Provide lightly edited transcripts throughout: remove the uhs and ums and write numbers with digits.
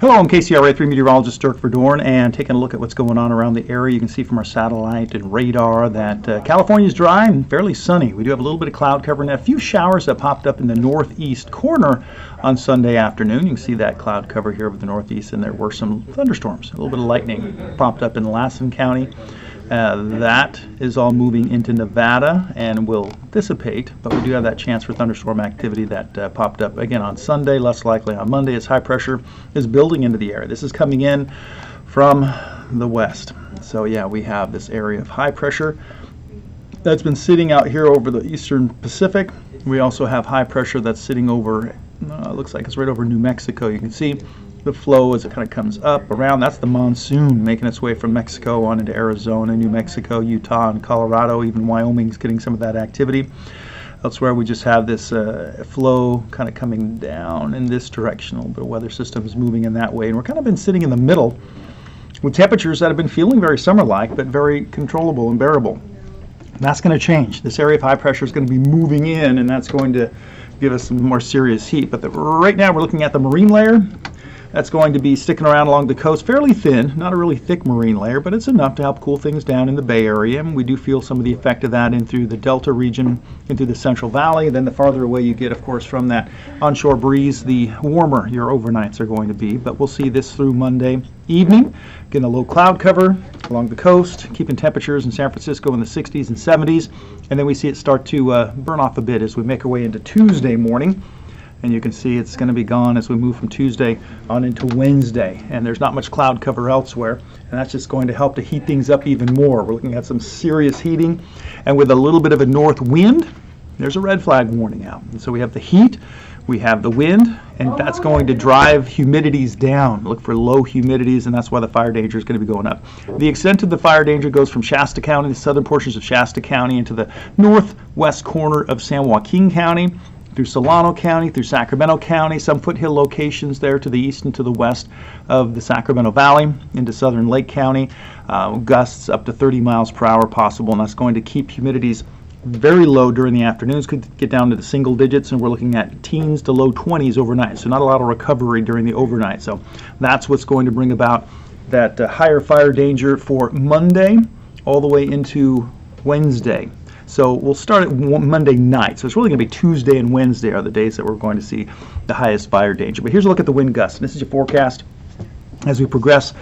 Hello, I'm KCRA 3 meteorologist Dirk Verdoorn, and taking a look at what's going on around the area. You can see from our satellite and radar that California's dry and fairly sunny. We do have a little bit of cloud cover and a few showers that popped up in the northeast corner on Sunday afternoon. You can see that cloud cover here over the northeast, and there were some thunderstorms. A little bit of lightning popped up in Lassen County. That is all moving into Nevada and will dissipate, but we do have that chance for thunderstorm activity that popped up again on Sunday, less likely on Monday, as high pressure is building into the area. This is coming in from the west. So yeah, we have this area of high pressure that's been sitting out here over the eastern Pacific. We also have high pressure that's sitting over, looks like it's right over New Mexico. You can see the flow as it kind of comes up around. That's the monsoon making its way from Mexico on into Arizona, New Mexico, Utah, and Colorado. Even Wyoming's getting some of that activity. Elsewhere, we just have this flow kind of coming down in this direction. A little bit of weather system is moving in that way, and we're kind of been sitting in the middle with temperatures that have been feeling very summer-like, but very controllable and bearable. And that's going to change. This area of high pressure is going to be moving in, and that's going to give us some more serious heat. But right now, we're looking at the marine layer. That's going to be sticking around along the coast, fairly thin, not a really thick marine layer, but it's enough to help cool things down in the Bay Area. And we do feel some of the effect of that in through the Delta region, in through the Central Valley. Then the farther away you get, of course, from that onshore breeze, the warmer your overnights are going to be. But we'll see this through Monday evening. Getting a low cloud cover along the coast, keeping temperatures in San Francisco in the 60s and 70s. And then we see it start to burn off a bit as we make our way into Tuesday morning. And you can see it's going to be gone as we move from Tuesday on into Wednesday. And there's not much cloud cover elsewhere. And that's just going to help to heat things up even more. We're looking at some serious heating. And with a little bit of a north wind, there's a red flag warning out. And so we have the heat, we have the wind, and that's going to drive humidities down. Look for low humidities, and that's why the fire danger is going to be going up. The extent of the fire danger goes from Shasta County, the southern portions of Shasta County, into the northwest corner of San Joaquin County, through Solano County, through Sacramento County, some foothill locations there to the east and to the west of the Sacramento Valley, into southern Lake County, gusts up to 30 miles per hour possible, and that's going to keep humidities very low during the afternoons, could get down to the single digits, and we're looking at teens to low 20s overnight, so not a lot of recovery during the overnight. So that's what's going to bring about that higher fire danger for Monday all the way into Wednesday. So we'll start at Monday night. So it's really going to be Tuesday and Wednesday are the days that we're going to see the highest fire danger. But here's a look at the wind gusts. This is your forecast. As we progress,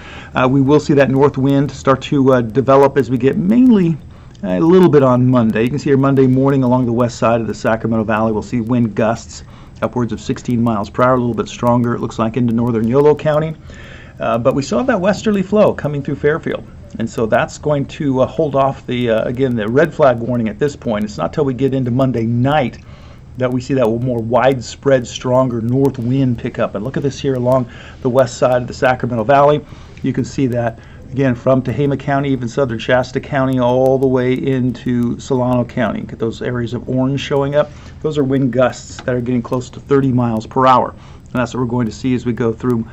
we will see that north wind start to develop as we get mainly a little bit on Monday. You can see here Monday morning along the west side of the Sacramento Valley, we'll see wind gusts upwards of 16 miles per hour, a little bit stronger, it looks like, into northern Yolo County. But we saw that westerly flow coming through Fairfield. And so that's going to hold off the, again, the red flag warning at this point. It's not till we get into Monday night that we see that more widespread, stronger north wind pickup. And look at this here along the west side of the Sacramento Valley. You can see that, again, from Tehama County, even southern Shasta County, all the way into Solano County. Get those areas of orange showing up. Those are wind gusts that are getting close to 30 miles per hour. And that's what we're going to see as we go through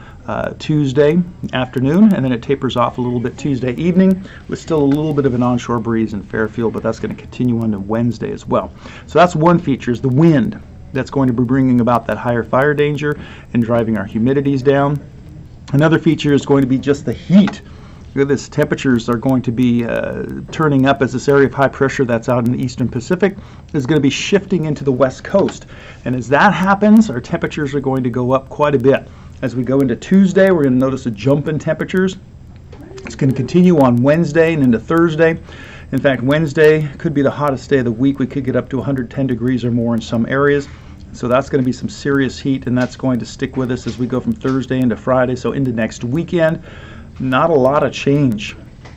Tuesday afternoon, and then it tapers off a little bit Tuesday evening with still a little bit of an onshore breeze in Fairfield, but that's going to continue on to Wednesday as well. So that's one feature, is the wind that's going to be bringing about that higher fire danger and driving our humidities down. Another feature is going to be just the heat. Look at this, temperatures are going to be turning up as this area of high pressure that's out in the eastern Pacific is going to be shifting into the west coast. And as that happens, our temperatures are going to go up quite a bit. As we go into Tuesday, we're going to notice a jump in temperatures. It's going to continue on Wednesday and into Thursday. In fact, Wednesday could be the hottest day of the week. We could get up to 110 degrees or more in some areas. So that's going to be some serious heat, and that's going to stick with us as we go from Thursday into Friday, so into next weekend. Not a lot of change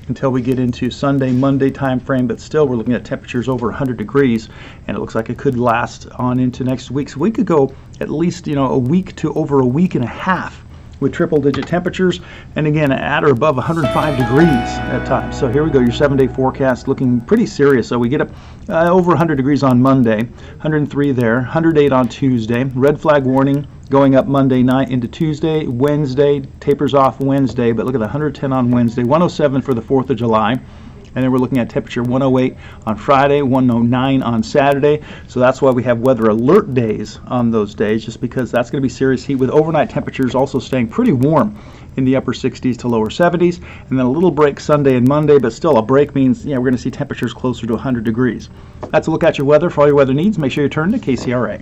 until we get into Sunday, Monday time frame, but still we're looking at temperatures over 100 degrees, and it looks like it could last on into next week. So we could go at least, you know, a week to over a week and a half with triple-digit temperatures, and again, at or above 105 degrees at times. So here we go, your 7-day forecast looking pretty serious. So we get up over 100 degrees on Monday, 103 there, 108 on Tuesday, red flag warning going up Monday night into Tuesday, Wednesday, tapers off Wednesday, but look at the 110 on Wednesday, 107 for the 4th of July, And then we're looking at temperature 108 on Friday, 109 on Saturday. So that's why we have weather alert days on those days, just because that's going to be serious heat, with overnight temperatures also staying pretty warm in the upper 60s to lower 70s. And then a little break Sunday and Monday, but still a break means, yeah, we're going to see temperatures closer to 100 degrees. That's a look at your weather. For all your weather needs, make sure you turn to KCRA.